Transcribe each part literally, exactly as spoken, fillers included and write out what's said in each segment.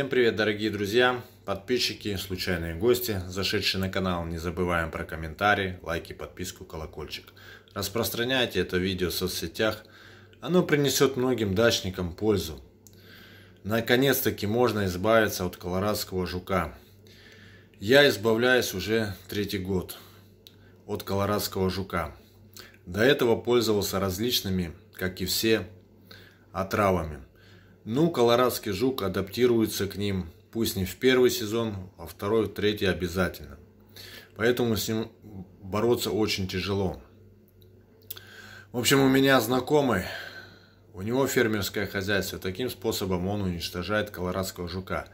Всем привет, дорогие друзья, подписчики, случайные гости, зашедшие на канал. Не забываем про комментарии, лайки, подписку, колокольчик. Распространяйте это видео в соцсетях. Оно принесет многим дачникам пользу. Наконец-таки можно избавиться от колорадского жука. Я избавляюсь уже третий год от колорадского жука. До этого пользовался различными, как и все, отравами. Ну, колорадский жук адаптируется к ним, пусть не в первый сезон, а второй, третий обязательно. Поэтому с ним бороться очень тяжело. В общем, у меня знакомый, у него фермерское хозяйство, таким способом он уничтожает колорадского жука.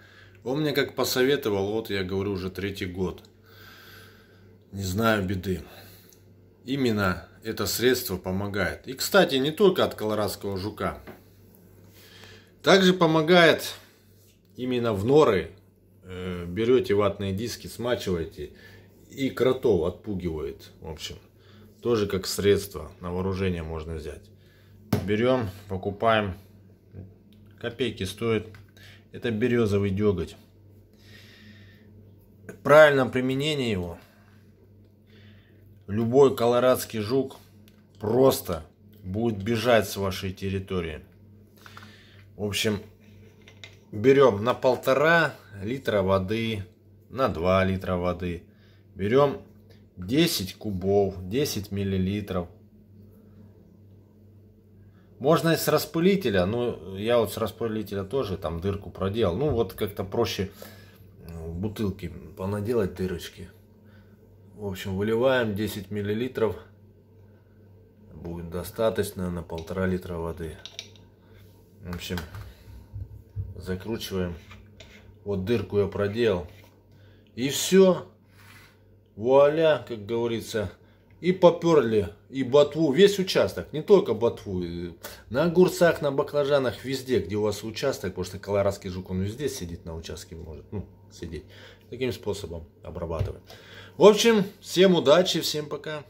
Он мне как посоветовал, вот я говорю, уже третий год. Не знаю беды. Именно это средство помогает. И, кстати, не только от колорадского жука. Также помогает именно в норы. Берете ватные диски, смачиваете, и кротов отпугивает. В общем, тоже как средство на вооружение можно взять. Берем, покупаем. Копейки стоит. Это березовый деготь. В правильном применении его любой колорадский жук просто будет бежать с вашей территории. В общем, берем на полтора литра воды, на два литра воды. Берем десять кубов, десять миллилитров. Можно и с распылителя, но я вот с распылителя тоже там дырку проделал. Ну вот как-то проще в бутылке понаделать дырочки. В общем, выливаем десять миллилитров. Будет достаточно на полтора литра воды. В общем, закручиваем. Вот дырку я проделал. И все. Вуаля, как говорится. И поперли. И ботву. Весь участок. Не только ботву. На огурцах, на баклажанах. Везде, где у вас участок. Потому что колорадский жук, он везде сидит на участке. Может, ну, сидеть. Таким способом обрабатываем. В общем, всем удачи. Всем пока.